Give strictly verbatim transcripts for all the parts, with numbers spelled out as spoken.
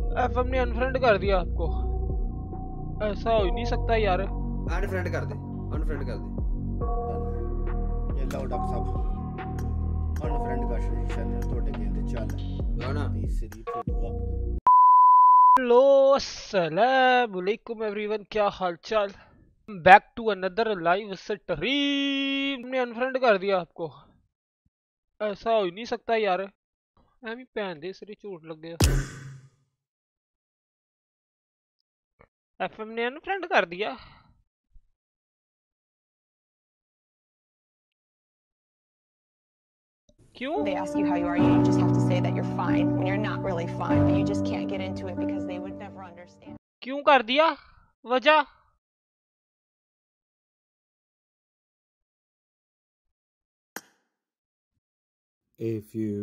FM ने unfriend कर दिया आपको, ऐसा हो ही नहीं सकता यार। अनफ्रेंड कर दे, अनफ्रेंड कर दे, ये लाउड अप सब अनफ्रेंड का सजेशन तोड़े के दे चल गाना इससे रिपोर्ट हुआ। हेलो अस्सलाम वालेकुम एवरीवन, क्या हालचाल, back to another live stream. ने अनफ्रेंड कर दिया आपको, ऐसा हो ही नहीं सकता यार। ਐਵੇਂ ਭੈਣ ਦੇ ਸਿਰੇ ਝੂਠ ਲੱਗਿਆ। ਐਫਐਮ ਨੇ ਅਨਫ੍ਰੈਂਡ ਕਰ ਦਿਆ। ਕਿਉਂ? They ask you how you are, you just have to say that you're fine when you're not really fine, but you just can't get into it because they would never understand. ਕਿਉਂ ਕਰ ਦਿਆ? ਵਜ੍ਹਾ A few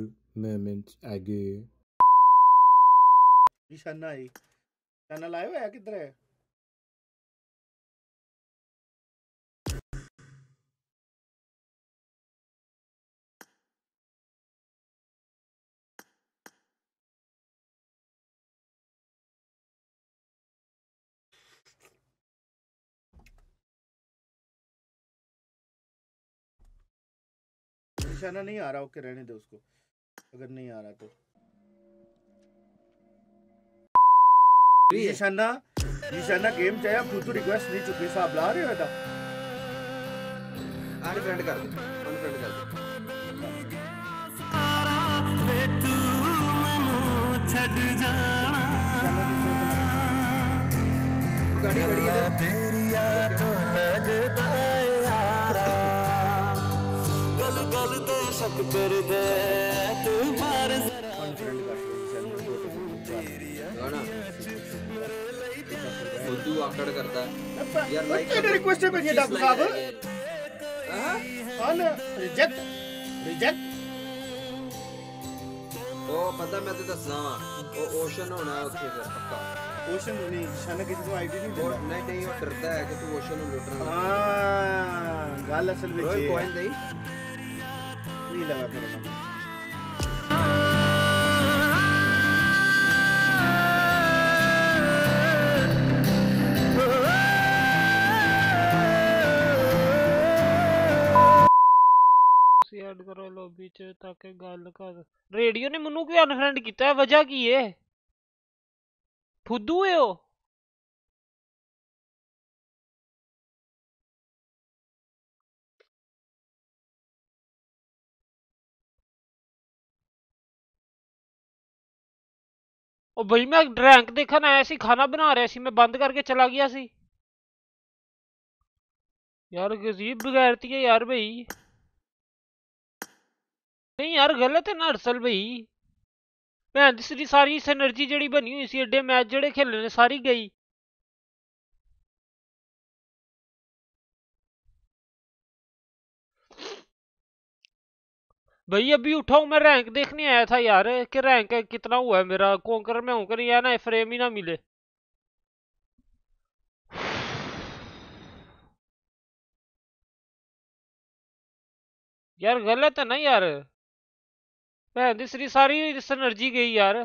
moments ago निशाना आई निशाना लाए हुआ है, किधर है? निशाना नहीं आ रहा, ओके रहने दो उसको, अगर नहीं आ रहा तो निशाना निशाना गेम चाहिए। तू तो रिक्वेस्ट नहीं चुकी साहब ला रहे हो बेटा। अनफ्रेंड कर दे, अनफ्रेंड कर दे। गाड़ी गाड़ी तेरी याद तो लगता है यारा, गल गल तो शक कर दे तू मार जरा। अनफ्रेंड कर दे गाना खुदू आकड़ करता है यार। लाइक तेरी रिक्वेस्ट पे ये डाकू साहब हां कॉल रिजेक्ट रिजेक्ट। ओ पता मैं तो दसना वो ओशन होना है उसके फिर पक्का ओशन नहीं। निशाना किसी को आईडी नहीं देता, नहीं नहीं वो डरता है कि तू ओशन में लुटना। हां गाल असल में कोई कॉइन नहीं नहीं लगा मेरे। ऐड करो लॉबी च ताकि गल कर। रेडियो ने मनु क्यों अनफ्रेंड किया है? वजह की है? फुद्दू है वो। ओ भाई मैं रैंक देखना आया सी, खाना बना रहा सी, मैं बंद करके चला गया सी यार। गजीब बगैरती है यार भाई। नहीं यार गलत है ना अरसल भाई, भैन दी सारी एनर्जी जी बनी हुई सी एडे मैच जड़े खेलने सारी गई। भाई अभी उठा हूं मैं, रैंक देखने आया था यार कि रैंक कितना हुआ है मेरा। कोंकर में हूं कर यार ना फ्रेम ही ना मिले। यार गलत है ना यार, भैन दी सारी सनर्जी गई यार।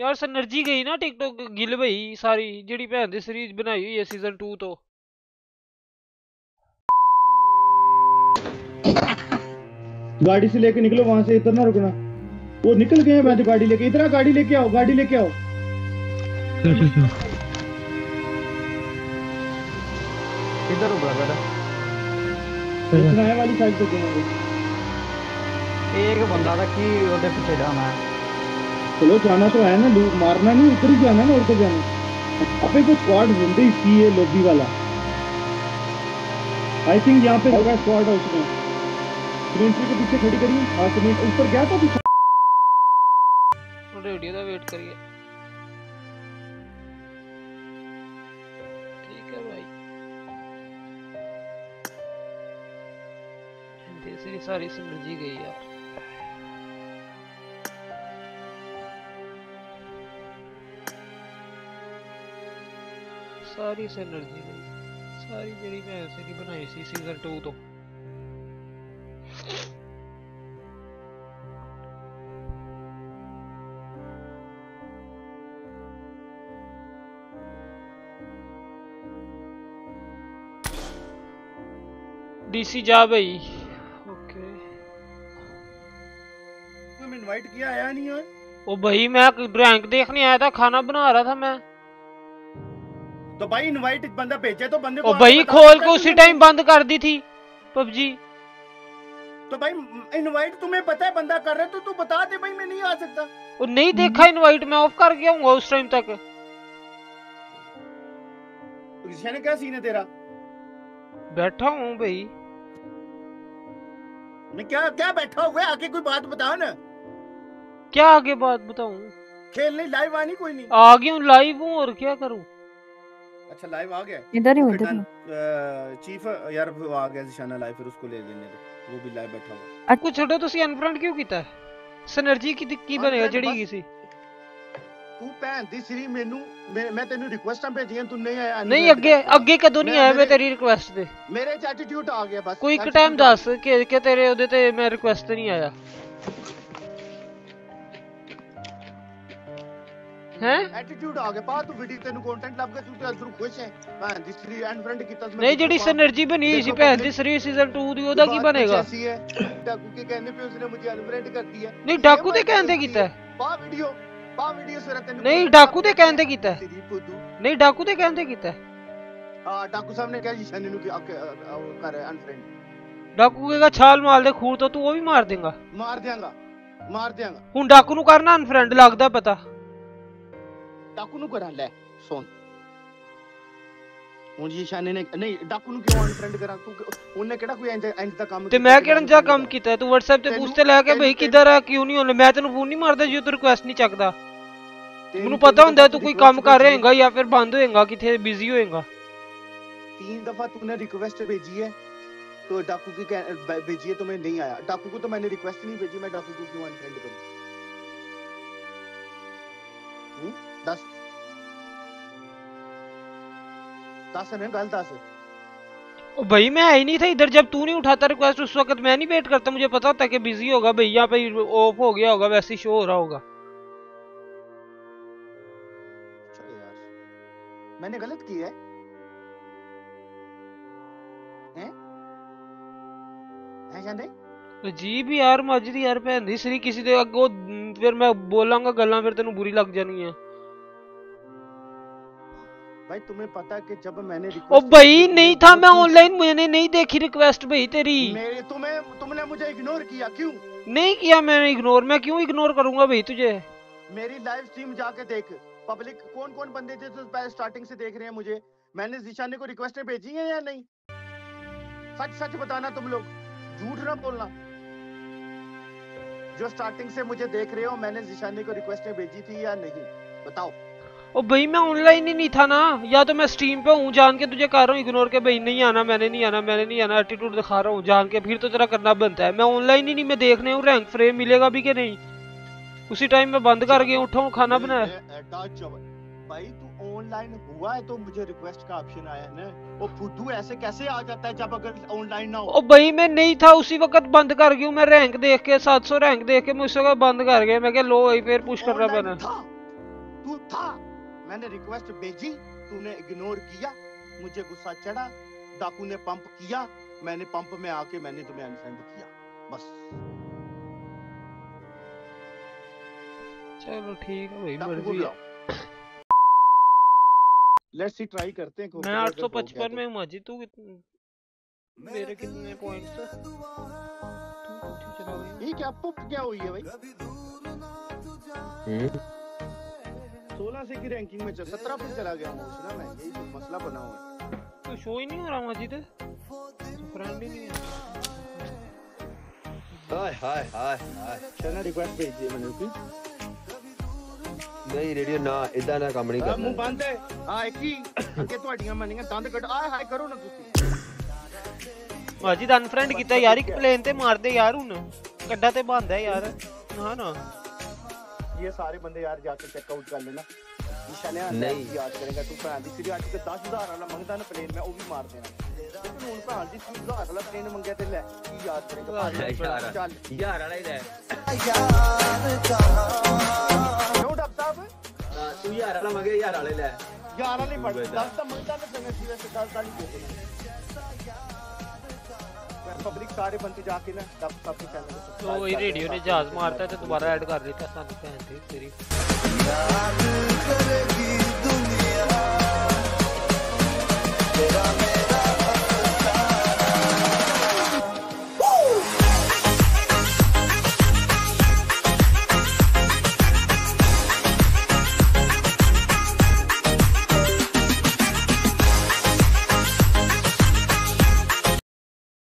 यार सनर्जी गई ना टिकटॉक गिल भाई सारी जी, भैन दी सीरीज बनाई हुई है सीजन टू तो। गाड़ी से लेके निकलो वहां से, इधर ना रुकना। वो निकल गए मैं तो गाड़ी लेके, इधर गाड़ी लेके आओ, गाड़ी लेके आओ। इधर रुक बेटा, किनारे वाली साइड पे जाएंगे। एक बंदा था कि उधर पीछे जाना है। चलो जाना तो है ना, लूट मारना नहीं, उधर ही जाना ना, उधर ही जाना। अपने को स्क्वाड मिलते ही सी है लॉबी वाला। आई थिंक यहाँ पे होगा स्क्वाड हाउस में। ग्रीनट्री के पीछे खड़ी करिए। हाँ तो मैं ऊपर गया था पीछे। रेडियो का वेट करिए। ठीक है भाई। इसलिए सारी समझी गई यार। सारी एनर्जी गई सारी मेरी, मैं ऐसे की बनाई सी सीजन टू तो। डीसी जा भाई। ओके तुम इनवाइट किया आया नहीं है? ओ भाई मैं रैंक देखने आया था, खाना बना रहा था मैं। तो भाई इनवाइट बंदा भेजे तो बंदे को। ओ भाई खोल के उसी टाइम बंद कर दी थी पबजी। तो भाई इनवाइट तुम्हें पता है बंदा कर रहा है तो तू बता दे भाई मैं नहीं आ सकता। ओ नहीं देखा इनवाइट, मैं ऑफ कर गया हूँ उस टाइम तक। ने क्या सीन है तेरा? बैठा हूँ भाई मैं। क्या क्या बैठा हुआ है? आगे कोई बात बताओ ना। क्या आगे बात बताऊं? खेलने लाइव आनी कोई नहीं। आ गया हूँ लाइव हूँ और क्या करूँ। अच्छा लाइव आ गया इधर ही उधर चीफ यार आ गया निशाना लाइव, फिर उसको ले लेने दो वो भी लाइव बैठा हुआ। अच्छा छोड़ो तुसी अनफ्रेंड क्यों कीता है? सिनर्जी की दिक्की बनेगा जड़ी किसी। तू भैन दी श्री मेनू मैं मैं तेनू रिक्वेस्टां भेजियां तू नहीं आया। नहीं अगे अगे कदों नहीं आया मैं तेरी रिक्वेस्ट दे। मेरे च एटीट्यूड आ गया बस। कोई टाइम दस के के तेरे ओदे ते मैं रिक्वेस्ट नहीं आया हैं। एटीट्यूड आ गया पा तू वीडियो तेनू कंटेंट लग गया तू ते अंदर खुश है भैन दी श्री अनफ्रेंड कीता। नहीं जेडी सिनर्जी बनी सी भैन दी श्री सीजन टू दी ओदा की बनेगा? डाकू के कहने पे उसने मुझे अनफ्रेंड कर दिया। नहीं डाकू ते कहंदे कीता है पा वीडियो पा वीडियो सर तेनू। नहीं डाकू ते कहंदे कीता है। नहीं डाकू ते कहंदे कीता है। हां डाकू साहब ने कहा जी शनी नु की कर अनफ्रेंड। डाकू केगा छाल मार दे खूर तो तू वो भी मार देगा। मार देगा मार देगा। हुन डाकू नु करना अनफ्रेंड लगदा पता। डाकू नु करा ले सुन हुन जी शनी ने नहीं डाकू नु क्यों अनफ्रेंड करा तू? ओने केड़ा कोई एंड दा काम ते मैं केड़ा जा काम कीता है? तू WhatsApp ते पूछते ले के भाई किधर है क्यों नहीं होने? मैं तेनू फोन नहीं मारदा जे तू रिक्वेस्ट नहीं चकदा। ਮੈਨੂੰ ਪਤਾ ਹੁੰਦਾ ਤੂੰ ਕੋਈ ਕੰਮ ਕਰ ਰਿਹਾ ਹੈਗਾ ਜਾਂ ਫਿਰ ਬੰਦ ਹੋਏਗਾ ਕਿਥੇ ਬਿਜ਼ੀ ਹੋਏਗਾ। तीन दफा तूने रिक्वेस्ट भेजी है तो डाकू की भेजी है तो मैं नहीं आया। डाकू को तो मैंने रिक्वेस्ट नहीं भेजी, मैं डाकू को क्यों अनफ्रेंड करूं? दस दस ने गल दस। ओ भाई मैं आई नहीं था इधर जब तू नहीं उठाता रिक्वेस्ट उस वक्त मैं नहीं वेट करता। मुझे पता होता कि बिजी होगा भैया भाई, ऑफ हो गया होगा वैसे ही शो हो रहा होगा। मैंने गलत किया है हैं? है जानदे अजीब यार माजरी यार भैन दी सरी किसी दे अगो फिर मैं बोलांगा गल्लां फिर तेनू बुरी लग जानी है। भाई तुम्हें पता कि जब मैंने ओ भाई नहीं था मैं ऑनलाइन, मैंने नहीं देखी रिक्वेस्ट भाई तेरी। मेरे तुम्हें तुमने मुझे इग्नोर किया क्यों? नहीं किया मैंने इग्नोर, मैं क्यों इग्नोर करूंगा भाई तुझे? मेरी लाइव स्ट्रीम जाके देख पब्लिक कौन कौन बंदे जो स्टार्टिंग से देख रहे हैं मुझे। मैंने निशाने को रिक्वेस्ट भेजी है या नहीं? सच सच बताना तुम लोग, झूठ ना बोलना। जो स्टार्टिंग से मुझे देख रहे हो मैंने निशाने को रिक्वेस्ट भेजी थी या नहीं बताओ। ओ भाई मैं ऑनलाइन ही नहीं था ना, या तो मैं स्ट्रीम पे हूँ जान के तुझे कह रहा हूँ इग्नोर के भाई नहीं आना मैंने नहीं आना मैंने नहीं आना एटीट्यूड दिखा रहा हूँ जान के, फिर तो तेरा करना बनता है। मैं ऑनलाइन ही नहीं, मैं देखने हूँ रैंक फ्रेम मिलेगा भी कि नहीं। उसी टाइम में बंद कर गया उठा हूँ खाना बनाया। भाई तू ऑनलाइन हुआ है तो मुझे रिक्वेस्ट का ऑप्शन आया है ना। ओ फुद्दू ऐसे कैसे आ जाता है जब अगर ऑनलाइन ना हो? ओ भाई मैं नहीं था उसी वक्त बंद कर गया मैं रैंक देख के सात सौ रैंक देख के मुझसे का बंद कर गया मैं क्या लो भाई फिर पुश करना पड़ा। तू था मैंने रिक्वेस्ट भेजी तूने इग्नोर किया, मुझे गुस्सा चढ़ा, डाकू ने पंप किया, मैंने पंप में आके मैंने तुम्हें अनफ्रेंड किया बस। चलो ठीक है भाई मर्जी है। लेट्स सी ट्राई करते हैं। मैं आठ सौ पचपन में हूं अजी, तू कितने मेरे कितने पॉइंट्स है? ये क्या पप क्या हुई है भाई? सोलह से की रैंकिंग में सत्रह पे चला गया हूं ना मैं, यही तो मसला बना हुआ है। तो शो ही नहीं हो रहा अजी, तो फ्रेंड ही नहीं है। हाय हाय हाय हाय चैनल रिक्वेस्ट भेज दिए मैंने उसकी। नहीं रेडियो ना इदा ना काम नहीं करना मुंह बंद है। हां एक ही के ਤੁਹਾਡੀਆਂ ਮੰਨੀਆਂ ਦੰਦ ਕੱਢ ਆਏ ਹਾਏ ਕਰੋ ਨਾ ਤੁਸੀਂ। ਭਾਜੀ ਦਾ ਅਨਫ੍ਰੈਂਡ ਕੀਤਾ ਯਾਰ ਇੱਕ ਪਲੇਨ ਤੇ ਮਾਰਦੇ ਯਾਰ ਹੁਣ ਕੱਡਾ ਤੇ ਬੰਦਾ ਯਾਰ। ਹਾਂ ਨਾ ਇਹ ਸਾਰੇ ਬੰਦੇ ਯਾਰ ਜਾ ਕੇ ਚੈੱਕ ਆਊਟ ਕਰ ਲੈਣਾ ਨਿਸ਼ਾਨਿਆਂ ਨਹੀਂ ਯਾਦ ਕਰੇਗਾ ਤੂੰ ਭਾਂ ਦੀ ਸਿਰ ਅੱਜ ਤੇ दस हज़ार ਵਾਲਾ ਮੰਗਦਾ ਨਾ ਪਲੇਨ ਮੈਂ ਉਹ ਵੀ ਮਾਰ ਦੇਣਾ। ਤੂੰ ਹੁਣ ਭਾਂ ਦੀ दस हज़ार ਵਾਲਾ ਪਲੇਨ ਮੰਗਿਆ ਤੇ ਲੈ ਕੀ ਯਾਦ ਕਰੇਗਾ ਭਾਜੀ ਚੱਲ ਯਾਰ ਵਾਲਾ ਹੀ ਲੈ ਯਾਰ ਤਾਂ तू यार वाला मगे यार वाले ले यार वाले पड़ दस तो मंगता तो चंगा सी वैसे दस वाली दे। पब्लिक सारे बंदे जाके ना सब सबके चैनल तो वही रेडियो ने जहाज मारता है तो दोबारा ऐड कर देता है।